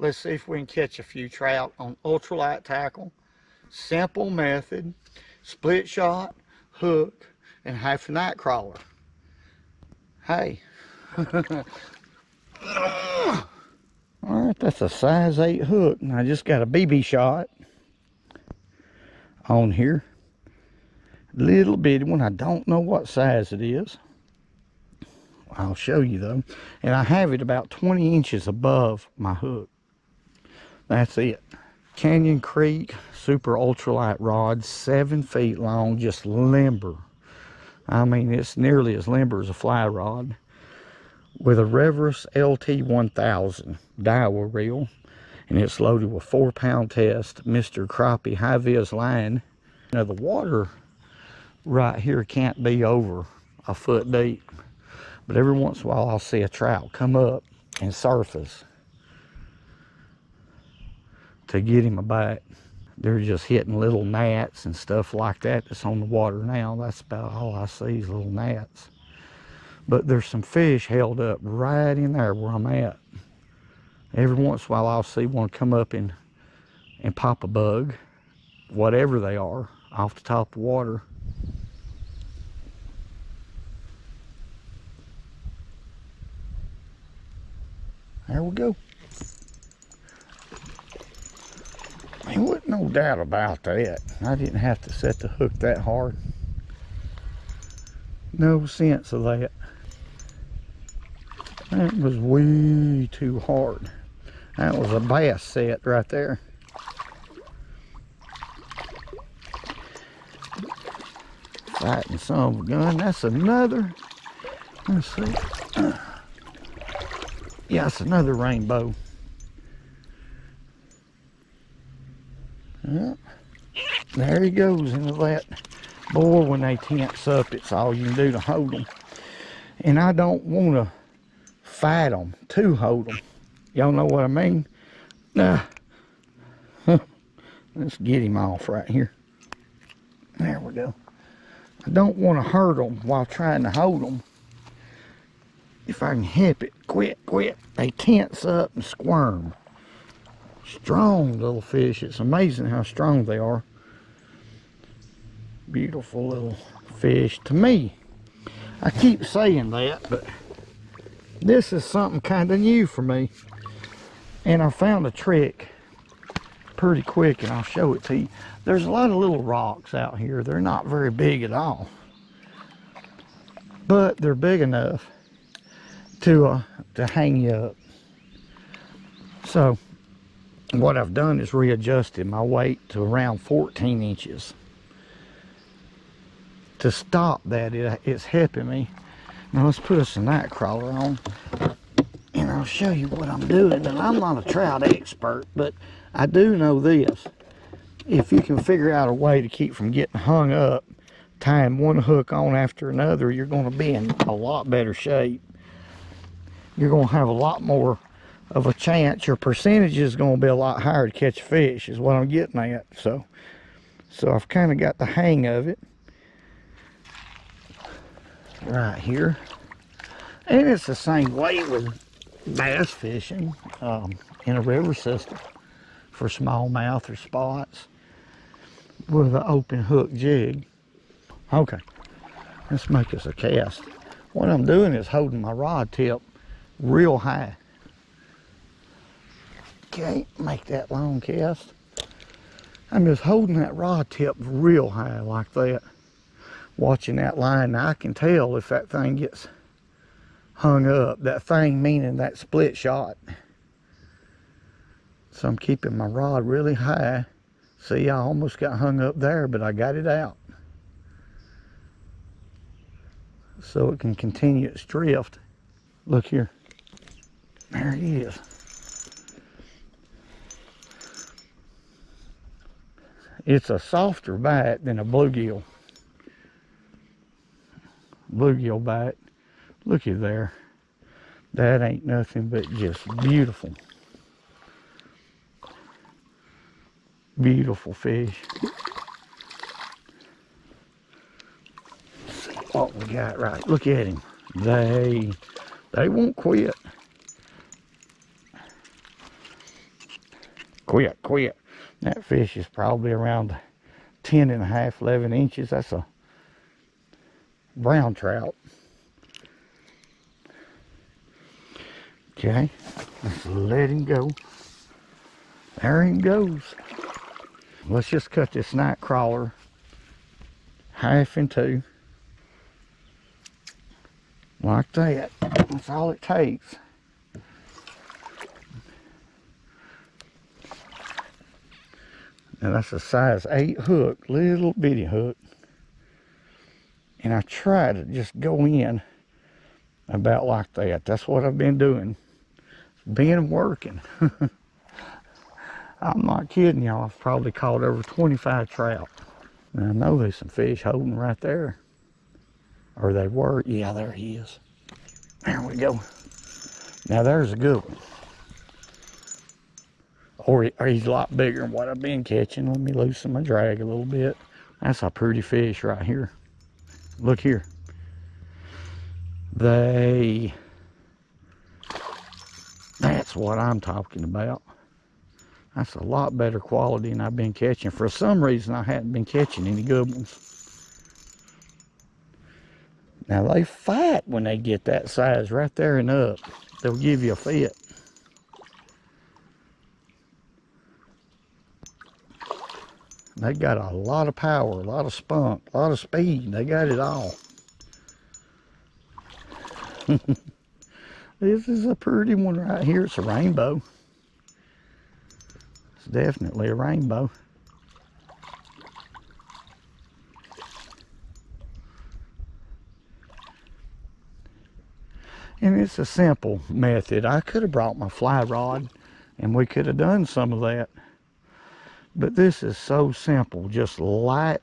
Let's see if we can catch a few trout on ultralight tackle. Simple method, split shot, hook, and half a night crawler. Hey. Alright, that's a size 8 hook, and I just got a BB shot on here. Little bitty one. I don't know what size it is. I'll show you though. And I have it about 20 inches above my hook. That's it. Canyon Creek Super Ultralight Rod, 7 feet long, just limber. I mean, it's nearly as limber as a fly rod. With a Reverus LT-1000 Daiwa reel, and it's loaded with 4-pound test Mr. Crappie high-vis line. Now the water right here can't be over a foot deep, but every once in a while I'll see a trout come up and surface to get him a bite. They're just hitting little gnats and stuff like that that's on the water now. That's about all I see is little gnats. But there's some fish held up right in there where I'm at. Every once in a while I'll see one come up and pop a bug, whatever they are, off the top of the water. There we go. I mean, wasn't no doubt about that. I didn't have to set the hook that hard. No sense of that. That was way too hard. That was a bass set right there. Fighting some of a gun. That's another. Let's see. Yeah, it's another rainbow. Yep. There he goes into that. Boy, when they tense up, it's all you can do to hold them. And I don't want to fight them to hold them. Y'all know what I mean? Let's get him off right here. There we go. I don't want to hurt them while trying to hold them. If I can help it, quick. They tense up and squirm. Strong little fish. It's amazing how strong they are. Beautiful little fish to me. I keep saying that, but this is something kind of new for me. And I found a trick pretty quick, and I'll show it to you. There's a lot of little rocks out here. They're not very big at all, but they're big enough to hang you up. So what I've done is readjusted my weight to around 14 inches. To stop that, it's helping me. Now let's put us a night crawler on, and I'll show you what I'm doing. And I'm not a trout expert, but I do know this. If you can figure out a way to keep from getting hung up, tying one hook on after another, you're going to be in a lot better shape. You're going to have a lot more of a chance. Your percentage is going to be a lot higher to catch fish, is what I'm getting at. So I've kind of got the hang of it right here, and it's the same way with bass fishing in a river system for smallmouth or spots with an open hook jig. Okay, let's make us a cast. What I'm doing is holding my rod tip real high. Can't make that long cast. I'm just holding that rod tip real high like that. Watching that line, I can tell if that thing gets hung up. That thing meaning that split shot. So I'm keeping my rod really high. See, I almost got hung up there, but I got it out. So it can continue its drift. Look here. There it is. It's a softer bite than a bluegill. Bluegill bite. Looky there. That ain't nothing but just beautiful. Beautiful fish. Let's see what we got right. Look at him. They won't quit. quick, quick. That fish is probably around 10 and a half, 11 inches. That's a brown trout. Okay, let's let him go. There he goes. Let's just cut this night crawler half in two. Like that. That's all it takes. Now that's a size 8 hook, little bitty hook. And I try to just go in about like that. That's what I've been doing. It's been working. I'm not kidding y'all. I've probably caught over 25 trout. Now I know there's some fish holding right there. Or they were. Yeah, there he is. There we go. Now there's a good one. Or he's a lot bigger than what I've been catching. Let me loosen my drag a little bit. That's a pretty fish right here. Look here. That's what I'm talking about. That's a lot better quality than I've been catching. For some reason, I hadn't been catching any good ones. Now, they fight when they get that size right there and up. They'll give you a fit. They got a lot of power, a lot of spunk, a lot of speed. They got it all. This is a pretty one right here. It's a rainbow. It's definitely a rainbow. And it's a simple method. I could have brought my fly rod and we could have done some of that. But this is so simple. Just light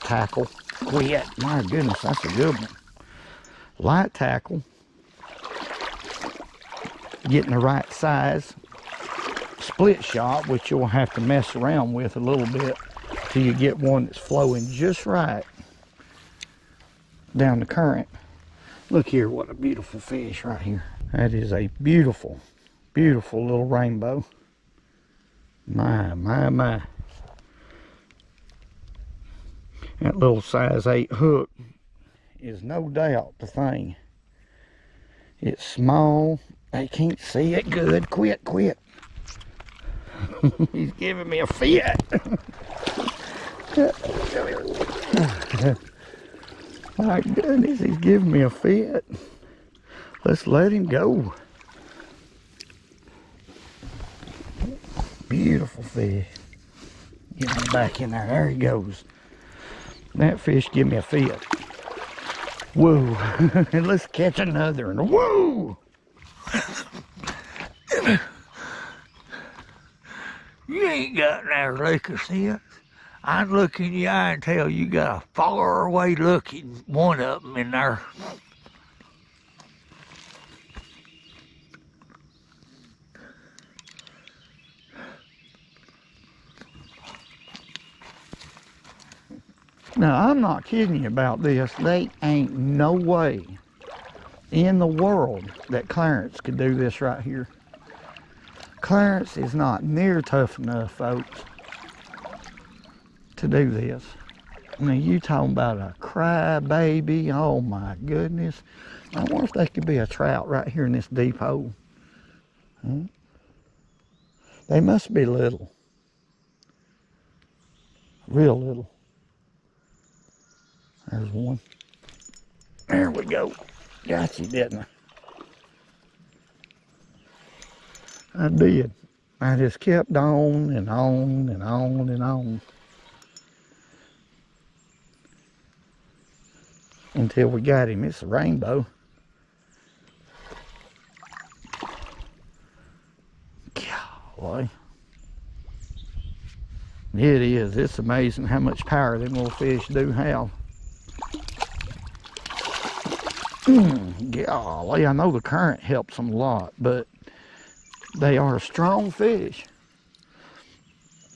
tackle. Quit. My goodness, that's a good one. Light tackle. Getting the right size. Split shot, which you'll have to mess around with a little bit till you get one that's flowing just right down the current. Look here, what a beautiful fish right here. That is a beautiful, beautiful little rainbow. My. That little size 8 hook is no doubt the thing. It's small. They can't see it good. Quit. He's giving me a fit. My goodness, he's giving me a fit. Let's let him go. Beautiful fish. Get him back in there. There he goes. That fish gave me a fit. Whoa. And let's catch another one. Whoa. You ain't got no liquor sense. I'd look in your eye and tell you got a far away looking one of them in there. Now, I'm not kidding you about this. They ain't no way in the world that Clarence could do this right here. Clarence is not near tough enough, folks, to do this. Now you talking about a cry baby. Oh my goodness. I wonder if there could be a trout right here in this deep hole. Hmm? They must be little. Real little. There's one. There we go. Got you, didn't I? I did. I just kept on and on. Until we got him. It's a rainbow. Golly. It is. It's amazing how much power them little fish do have. Golly, I know the current helps them a lot, but they are strong fish.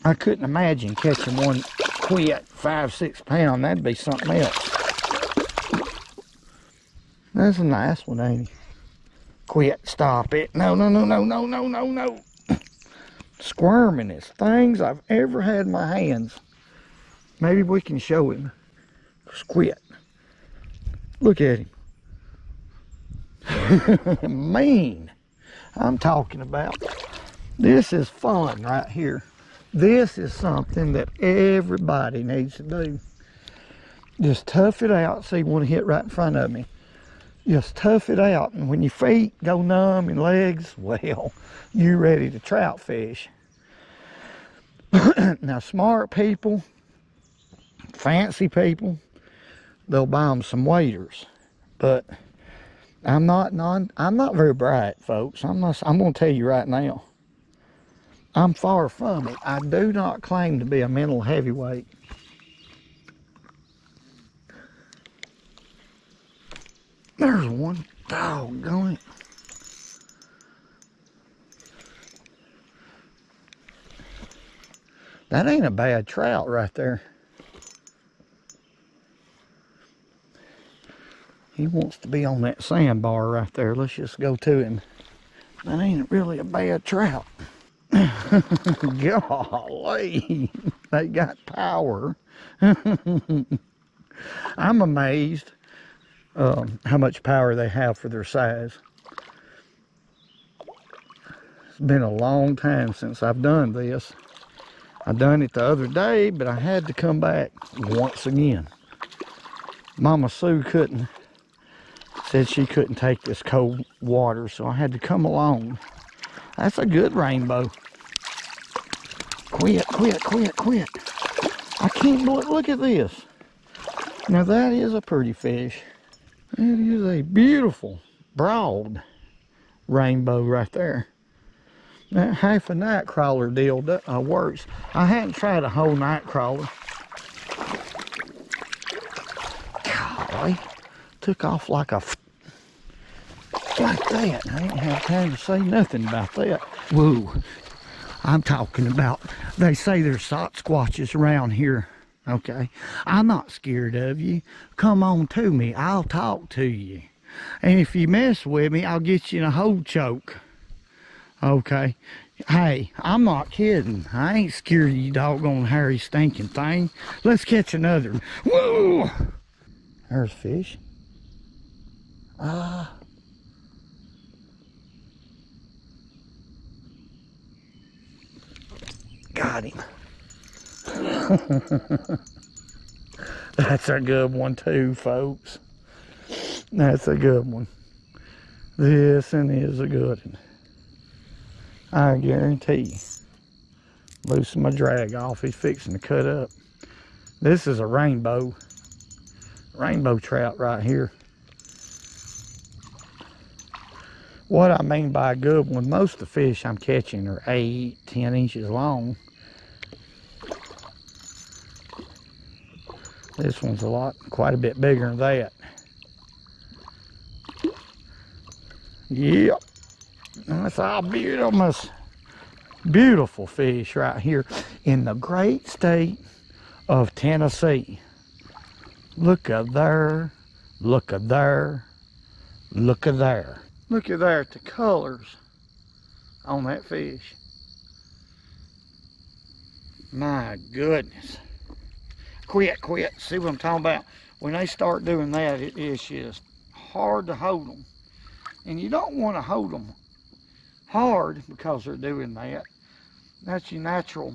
I couldn't imagine catching one quick 5-6 pound. That'd be something else. That's a nice one, ain't he? Quit, stop it. No. squirmin'est things I've ever had in my hands. Maybe we can show him. Squid. Look at him. Mean. I'm talking about. This is fun right here. This is something that everybody needs to do. Just tough it out. See one hit right in front of me. Just tough it out. And when your feet go numb and legs, well, you're ready to trout fish. Now, smart people, fancy people, they'll buy them some waders. But I'm not very bright, folks. I'm going to tell you right now. I'm far from it. I do not claim to be a mental heavyweight. There's one. Doggone it. That ain't a bad trout right there. He wants to be on that sandbar right there. Let's just go to him. That ain't really a bad trout. Golly, they got power. I'm amazed how much power they have for their size. It's been a long time since I've done this. I done it the other day, but I had to come back once again. Mama Sue said she couldn't take this cold water, so I had to come along. That's a good rainbow. Quit, quit, quit, quit. I can't believe, look at this. Now that is a pretty fish. It is a beautiful, broad rainbow right there. That half a night crawler deal works. I hadn't tried a whole night crawler. Golly, took off like a like that. I ain't have time to say nothing about that. Whoa, I'm talking about, they say there's Sasquatches around here. Okay, I'm not scared of you. Come on to me, I'll talk to you. And if you mess with me, I'll get you in a hole choke. Okay, hey, I'm not kidding. I ain't scared of you doggone hairy stinking thing. Let's catch another. Whoa! There's a fish. Got him. That's a good one too, folks. That's a good one. This one is a good one. I guarantee you. Loosen my drag off. He's fixing to cut up. This is a rainbow. Rainbow trout right here. What I mean by a good one, most of the fish I'm catching are 8-10 inches long. This one's quite a bit bigger than that. Yep, that's all beautiful, beautiful fish right here in the great state of Tennessee. Look-a-there, look-a-there, look-a-there. Look at there at the colors on that fish. My goodness. Quit, quit. See what I'm talking about? When they start doing that, it's just hard to hold them. And you don't want to hold them hard because they're doing that. That's your natural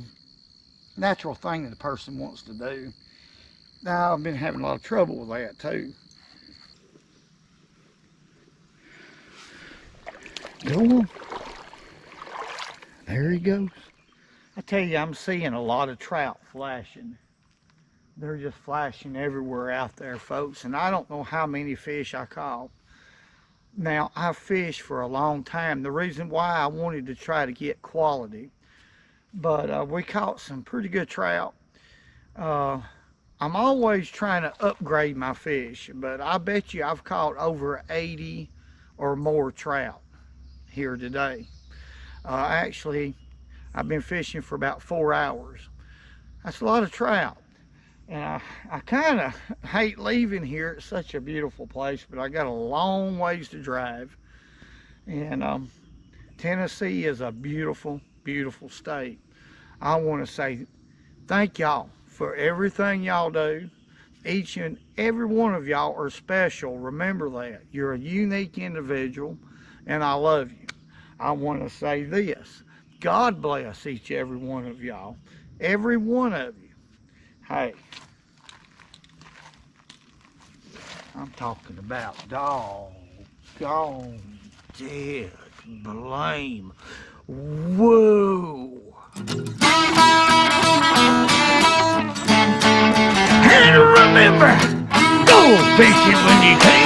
thing that a person wants to do. Now, I've been having a lot of trouble with that, too. Go on. There he goes. I tell you, I'm seeing a lot of trout flashing. They're just flashing everywhere out there, folks, and I don't know how many fish I caught. Now, I've fished for a long time. The reason why I wanted to try to get quality, but we caught some pretty good trout. I'm always trying to upgrade my fish, but I bet you I've caught over 80 or more trout here today. Actually, I've been fishing for about 4 hours. That's a lot of trout. And I kind of hate leaving here. It's such a beautiful place, but I got a long ways to drive. And Tennessee is a beautiful, beautiful state. I want to say thank y'all for everything y'all do. Each and every one of y'all are special. Remember that. You're a unique individual, and I love you. I want to say this. God bless each and every one of y'all. Every one of you. Hey, I'm talking about doggone, dead, blame, woo. And remember, go fishing when you can.